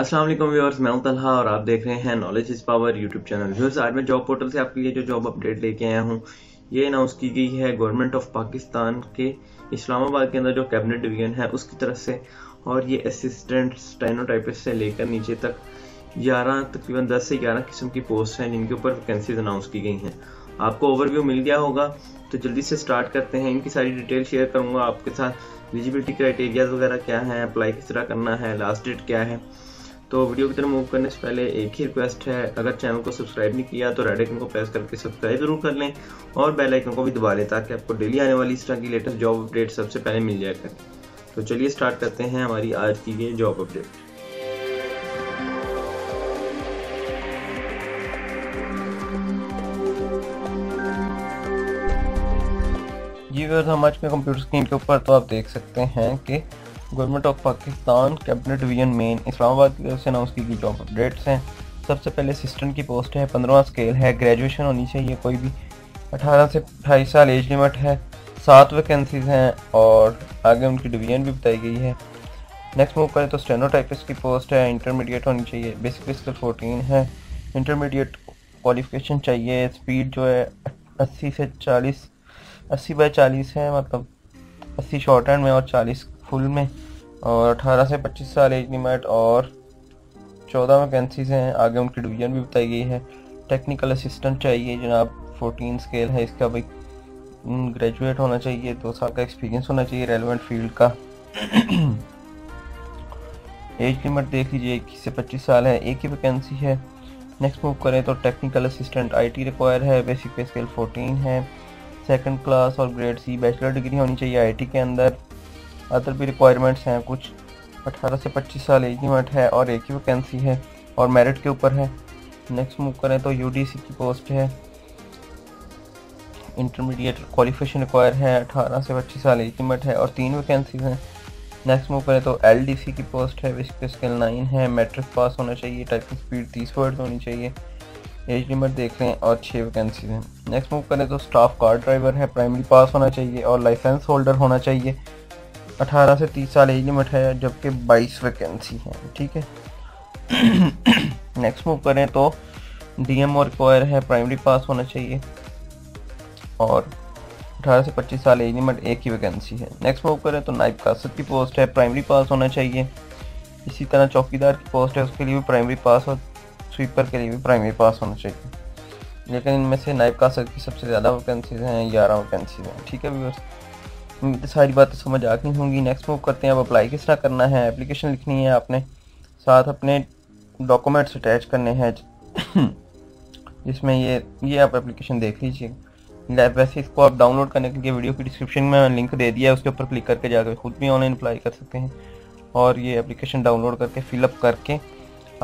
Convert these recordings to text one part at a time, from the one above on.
अस्सलाम वालेकुम व्यूअर्स, मैं हूं तलहा और आप देख रहे हैं knowledge is power YouTube channel. Viewers, आज मैं जॉब पोर्टल से आपके लिए जो जॉब अपडेट लेके आया हूं ये अनाउंस की गई है गवर्नमेंट ऑफ पाकिस्तान के इस्लामाबाद के अंदर जो कैबिनेट डिवीजन है उसकी तरफ से। और ये असिस्टेंट स्टेनोटाइपिस्ट से लेकर नीचे तक 11 तकरीबन 10 से 11 किस्म की पोस्ट हैं जिनके ऊपर वैकेंसीज अनाउंस की गई हैं। आपको ओवरव्यू मिल गया होगा तो जल्दी से स्टार्ट करते हैं। इनकी सारी डिटेल शेयर करूँगा आपके साथ, एलिजिबिलिटी क्राइटेरियाज वगैरह क्या है, अप्लाई किस तरह करना है, लास्ट डेट क्या है। तो वीडियो की तरफ मूव करने से पहले एक ही रिक्वेस्ट है, अगर चैनल को सब्सक्राइब नहीं किया तो रेड आइकन को प्रेस करके सब्सक्राइब ज़रूर कर लें और बेल आइकन को भी दबा लें ताकि आपको डेली आने वाली इस तरह की लेटेस्ट जॉब अपडेट सबसे पहले मिल जाए करें। तो चलिए स्टार्ट करते हैं हमारी आज की ये जॉब अपडेट। जी व्यूअर्स, हम आज के कंप्यूटर स्क्रीन के ऊपर तो आप देख सकते हैं कि government of Pakistan cabinet division main Islamabad की तरफ से अनाउंस की गई जॉब अपडेट्स हैं। सबसे पहले असिस्टेंट की पोस्ट है, 15वां स्केल है, ग्रेजुएशन होनी चाहिए कोई भी, 18 से 28 साल एज लिमिट है, 7 वैकेंसीज हैं और आगे उनकी डिवीजन भी बताई गई है। नेक्स्ट मूव करें तो स्टेनोटाइपिस्ट की पोस्ट है, इंटरमीडिएट होनी चाहिए, बेसिक स्किल 14 है, इंटरमीडिएट क्वालिफिकेशन चाहिए, स्पीड जो है 80 बाय 40 है, मतलब 80 शॉर्ट हैंड में और 40 फुल में, और 18 से 25 साल एज लिमिट और 14 वैकेंसीज हैं, आगे उनकी डिवीजन भी बताई गई है। टेक्निकल असिस्टेंट चाहिए जनाब, 14 स्केल है इसका, भाई ग्रेजुएट होना चाहिए, 2 साल का एक्सपीरियंस होना चाहिए रेलेवेंट फील्ड का। एज लिमिट देख लीजिए 21 से 25 साल है, एक ही वैकेंसी है। नेक्स्ट मूव करें तो टेक्निकल असिस्टेंट IT रिक्वायर है, बेसिक पे स्केल 14 है, सेकेंड क्लास और ग्रेड C, बैचलर डिग्री होनी चाहिए IT के अंदर। अदर भी रिक्वायरमेंट्स हैं कुछ, 18 से 25 साल एज लिमिट है और एक ही वैकेंसी है और मेरिट के ऊपर है। नेक्स्ट मूव करें तो UDC की पोस्ट है, इंटरमीडिएट क्वालिफिकेशन रिक्वायर है, 18 से 25 साल एज लिमिट है और 3 वैकेंसीज हैं। नेक्स्ट मूव करें तो LDC की पोस्ट है, बेसिक स्किल 9 है, मैट्रिक पास होना चाहिए, टाइपिंग स्पीड 30 वर्ड होनी चाहिए, एज लिमिट देख लें और 6 वैकेंसीज हैं। नेक्स्ट मूव करें तो स्टाफ कार ड्राइवर है, प्राइमरी पास होना चाहिए और लाइसेंस होल्डर होना चाहिए, 18 से 30 साल एज लिमिट है जबकि 22 वैकेंसी है, ठीक है। नेक्स्ट मूव करें तो DMO रिक्वायर है, प्राइमरी पास होना चाहिए और 18 से 25 साल एज लिमिट, एक ही वैकेंसी है। नेक्स्ट मूव करें तो नाइब कासिद की पोस्ट है, प्राइमरी पास होना चाहिए, इसी तरह चौकीदार की पोस्ट है, उसके लिए भी प्राइमरी पास और स्वीपर के लिए भी प्राइमरी पास होना चाहिए, लेकिन इनमें से नाइब कासिद की सबसे ज़्यादा वैकेंसीज हैं, 11 वैकेंसीज हैं, ठीक है व्यूअर्स। सारी बातें समझ आ गई होंगी। नेक्स्ट मूव करते हैं, अब अप्लाई किस तरह करना है। एप्लीकेशन लिखनी है आपने, साथ अपने डॉक्यूमेंट्स अटैच करने हैं जिसमें ये आप एप्लीकेशन देख लीजिए। वैसे इसको आप डाउनलोड करने के लिए वीडियो की डिस्क्रिप्शन में लिंक दे दिया है, उसके ऊपर क्लिक करके जाकर खुद भी ऑनलाइन अप्लाई कर सकते हैं। और ये एप्लीकेशन डाउनलोड करके फिलअप करके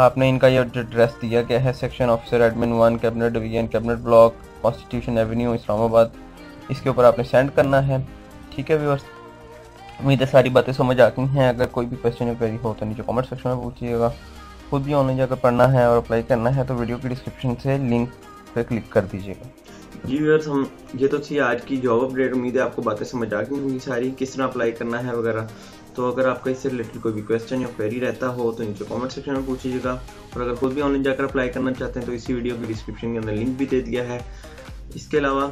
आपने इनका ये एड्रेस दिया गया है, section officer admin 1, cabinet division, cabinet block, constitution Avenue, Islamabad, इसके ऊपर आपने सेंड करना है, ठीक है व्यूअर्स। उम्मीद है सारी बातें समझ आ गई हैं। अगर कोई भी क्वेश्चन क्वेरी हो तो नीचे कमेंट सेक्शन में पूछिएगा। खुद भी ऑनलाइन जाकर पढ़ना है और अप्लाई करना है तो वीडियो की डिस्क्रिप्शन से लिंक पर क्लिक कर दीजिएगा। जी व्यूअर्स, हम ये तो थी आज की जॉब अपडेट। उम्मीद है आपको बातें समझ आ गई होंगी सारी, किस तरह अप्लाई करना है वगैरह। तो अगर आपका इससे रिलेटेड कोई भी क्वेश्चन या क्वेरी रहता हो तो नीचे कमेंट सेक्शन में पूछिएगा। और अगर खुद भी ऑनलाइन जाकर अप्लाई करना चाहते हैं तो इसी वीडियो की डिस्क्रिप्शन के अंदर लिंक भी दे दिया है। इसके अलावा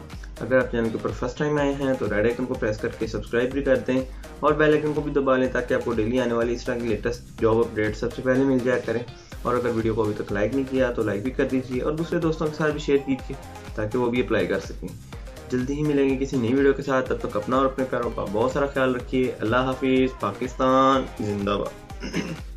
अगर आप चैनल के ऊपर फर्स्ट टाइम आए हैं तो रेड आइकन को प्रेस करके सब्सक्राइब भी कर दें और बेल आइकन को भी दबा लें ताकि आपको डेली आने वाली इस तरह की लेटेस्ट जॉब अपडेट सबसे पहले मिल जाया करें। और अगर वीडियो को अभी तक लाइक नहीं किया तो लाइक भी कर दीजिए और दूसरे दोस्तों के साथ भी शेयर कीजिए ताकि वो भी अप्लाई कर सकें। जल्दी ही मिलेंगे किसी नई वीडियो के साथ, तब तक अपना और अपने प्यारों का बहुत सारा ख्याल रखिए। अल्लाह हाफिज़, पाकिस्तान जिंदाबाद।